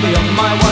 love you, my wife.